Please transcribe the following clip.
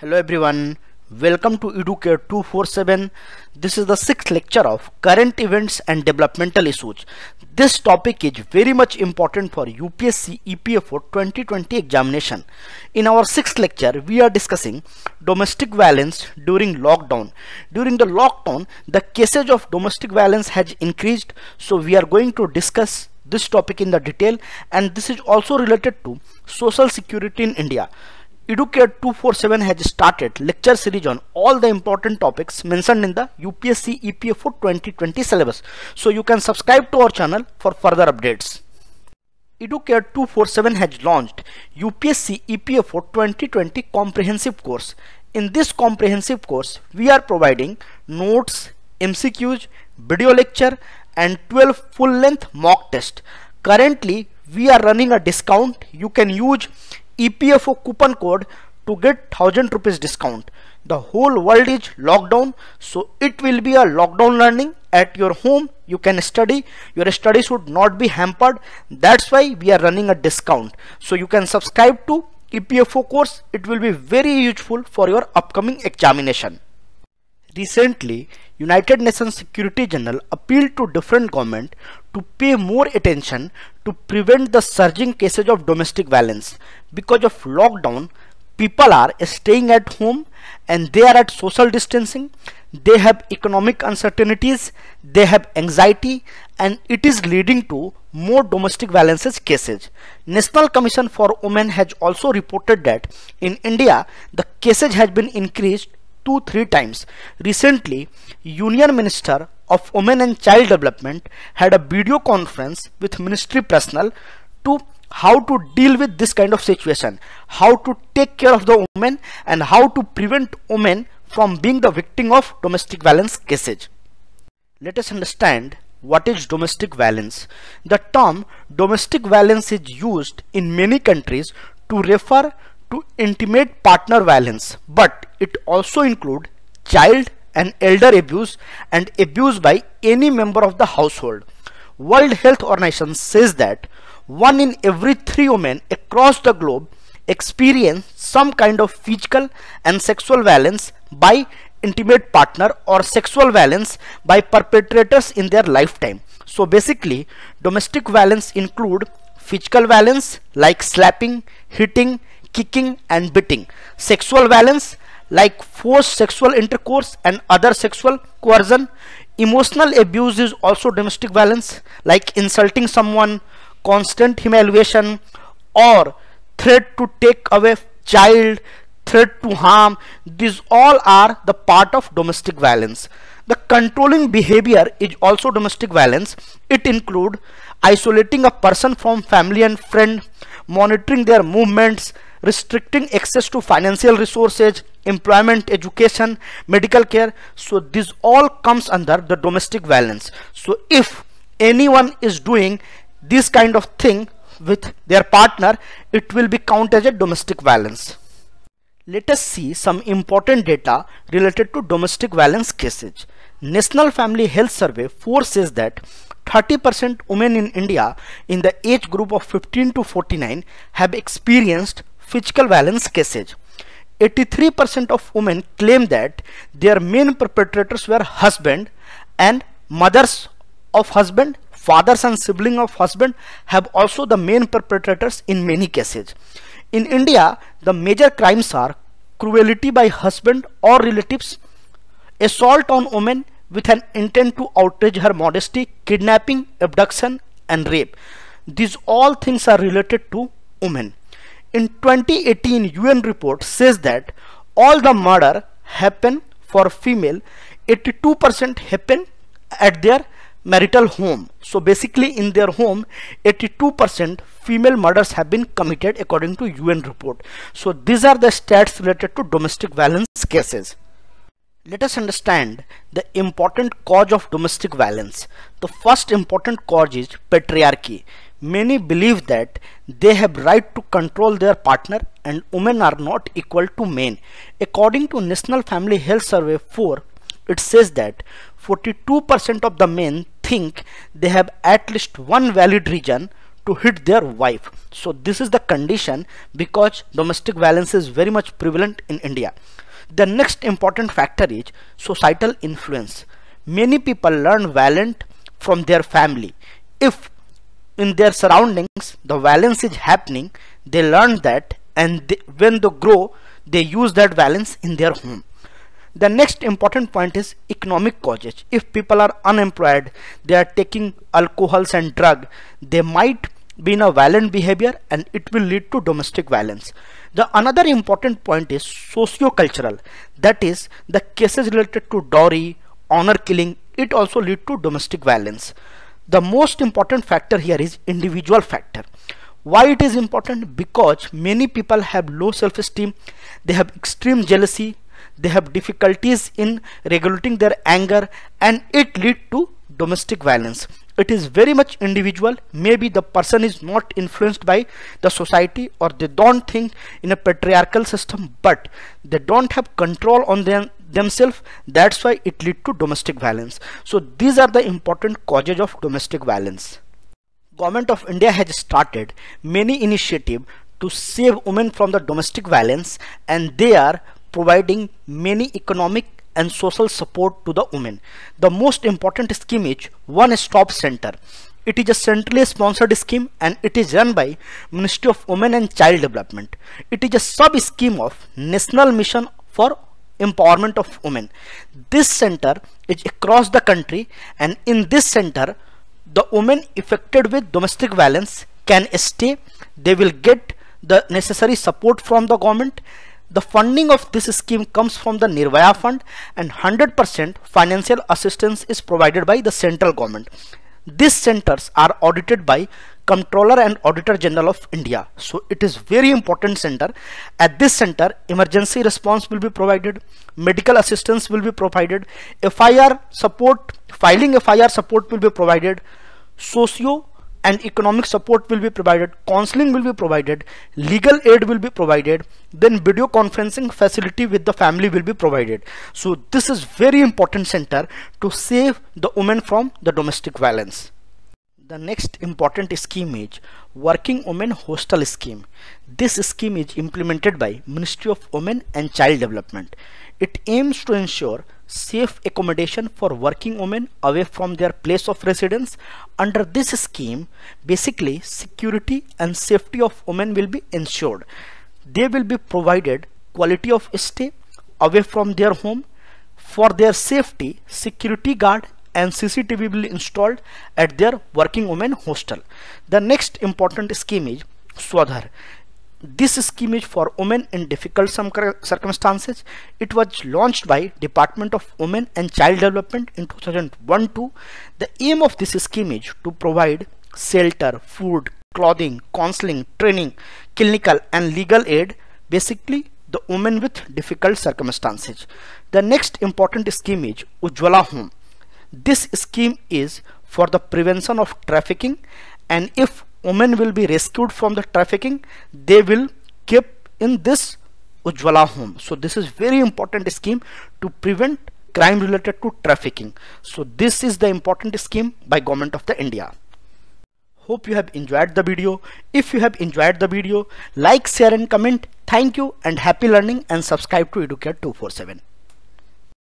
Hello everyone, welcome to EduCare 247. This is the 6th lecture of current events and developmental issues. This topic is very much important for UPSC EPFO 2020 examination. In our 6th lecture, we are discussing domestic violence during lockdown. During the lockdown, the cases of domestic violence has increased. So we are going to discuss this topic in the detail, and this is also related to social security in India. EduCare 247 has started lecture series on all the important topics mentioned in the UPSC EPFO 2020 syllabus. So you can subscribe to our channel for further updates. EduCare 247 has launched UPSC EPFO 2020 comprehensive course. In this comprehensive course, we are providing notes, MCQs, video lecture and 12 full-length mock tests. Currently, we are running a discount. You can use EPFO coupon code to get 1000 rupees discount. The whole world is locked down, so it will be a lockdown learning at your home. You can study. Your study should not be hampered. That's why we are running a discount. So you can subscribe to EPFO course. It will be very useful for your upcoming examination. Recently, United Nations Security General appealed to different governments to pay more attention to prevent the surging cases of domestic violence. Because of lockdown, people are staying at home and they are at social distancing. They have economic uncertainties, they have anxiety, and it is leading to more domestic violence cases. National Commission for Women has also reported that in India, the cases has been increased 2-3 times. Recently, Union Minister of Women and Child Development had a video conference with ministry personnel to how to deal with this kind of situation, how to take care of the women and how to prevent women from being the victim of domestic violence cases. Let us understand what is domestic violence. The term domestic violence is used in many countries to refer to intimate partner violence, but it also includes child and elder abuse and abuse by any member of the household. World Health Organization says that 1 in every 3 women across the globe experience some kind of physical and sexual violence by intimate partner or sexual violence by perpetrators in their lifetime. So basically, domestic violence includes physical violence like slapping, hitting, kicking and beating, sexual violence like forced sexual intercourse and other sexual coercion. Emotional abuse is also domestic violence, like insulting someone, constant humiliation or threat to take away child, threat to harm. These all are the part of domestic violence. The controlling behavior is also domestic violence. It includes isolating a person from family and friend, monitoring their movements, restricting access to financial resources, employment, education, medical care. So this all comes under the domestic violence. So if anyone is doing this kind of thing with their partner, it will be counted as a domestic violence. Let us see some important data related to domestic violence cases. National Family Health Survey 4 says that 30% women in India in the age group of 15 to 49 have experienced physical violence cases. 83% of women claim that their main perpetrators were husband and mothers of husband, fathers and siblings of husband have also the main perpetrators in many cases. In India, the major crimes are cruelty by husband or relatives, assault on women with an intent to outrage her modesty, kidnapping, abduction and rape. These all things are related to women. In 2018, UN report says that all the murder happen for female, 82% happen at their marital home. So basically in their home, 82% female murders have been committed according to UN report. So these are the stats related to domestic violence cases. Let us understand the important cause of domestic violence. The first important cause is patriarchy. Many believe that they have right to control their partner and women are not equal to men. According to National Family Health Survey 4, it says that 42% of the men think they have at least one valid reason to hit their wife. So this is the condition, because domestic violence is very much prevalent in India. The next important factor is societal influence. Many people learn violence from their family. If in their surroundings the violence is happening, they learn that, and when they grow, they use that violence in their home. The next important point is economic causes. If people are unemployed, they are taking alcohols and drugs, they might be in a violent behavior, and it will lead to domestic violence. The another important point is socio-cultural, that is the cases related to dowry, honor killing, it also lead to domestic violence. The most important factor here is individual factor. Why it is important? Because many people have low self-esteem, they have extreme jealousy, they have difficulties in regulating their anger, and it lead to domestic violence. It is very much individual. Maybe the person is not influenced by the society, or they don't think in a patriarchal system, but they don't have control on themselves. That's why it lead to domestic violence. So these are the important causes of domestic violence. Government of India has started many initiatives to save women from the domestic violence, and they are providing many economic and social support to the women. The most important scheme is One Stop Center. It is a centrally sponsored scheme, and it is run by Ministry of Women and Child Development. It is a sub-scheme of National Mission for Empowerment of Women. This center is across the country, and in this center, the women affected with domestic violence can stay. They will get the necessary support from the government. The funding of this scheme comes from the Nirbhaya Fund, and 100% financial assistance is provided by the central government. These centers are audited by Comptroller and Auditor General of India. So it is very important center. At this center, emergency response will be provided, medical assistance will be provided, FIR support, filing FIR support will be provided, socio and economic support will be provided, counseling will be provided, legal aid will be provided, then video conferencing facility with the family will be provided. So this is very important center to save the women from the domestic violence. The next important scheme is Working Women Hostel Scheme. This scheme is implemented by Ministry of Women and Child Development. It aims to ensure safe accommodation for working women away from their place of residence. Under this scheme, basically security and safety of women will be ensured. They will be provided quality of stay away from their home. For their safety, security guard and CCTV will be installed at their working women hostel. The next important scheme is Swadhar. This scheme is for women in difficult circumstances. It was launched by Department of Women and Child Development in 2001-2. The aim of this scheme is to provide shelter, food, clothing, counseling, training, clinical and legal aid, basically the women with difficult circumstances. The next important scheme is Ujwala Home. This scheme is for the prevention of trafficking, and if women will be rescued from the trafficking, they will keep in this Ujwala Home. So this is very important scheme to prevent crime related to trafficking. So this is the important scheme by Government of the India. Hope you have enjoyed the video. If you have enjoyed the video, like, share and comment. Thank you, and happy learning, and subscribe to EduCare 247.